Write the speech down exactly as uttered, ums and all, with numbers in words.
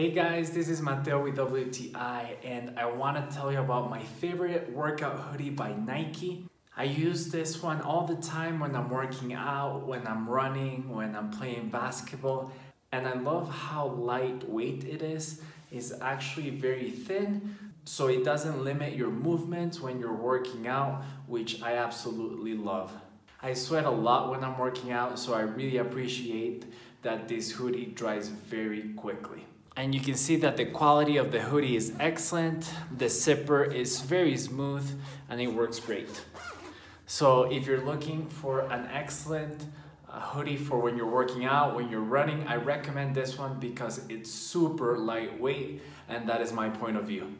Hey guys, this is Mateo with W T I and I want to tell you about my favorite workout hoodie by Nike. I use this one all the time when I'm working out, when I'm running, when I'm playing basketball, and I love how lightweight it is. It's actually very thin, so it doesn't limit your movements when you're working out, which I absolutely love. I sweat a lot when I'm working out, so I really appreciate that this hoodie dries very quickly. And you can see that the quality of the hoodie is excellent, the zipper is very smooth, and it works great. So if you're looking for an excellent uh, hoodie for when you're working out, when you're running, I recommend this one because it's super lightweight, and that is my point of view.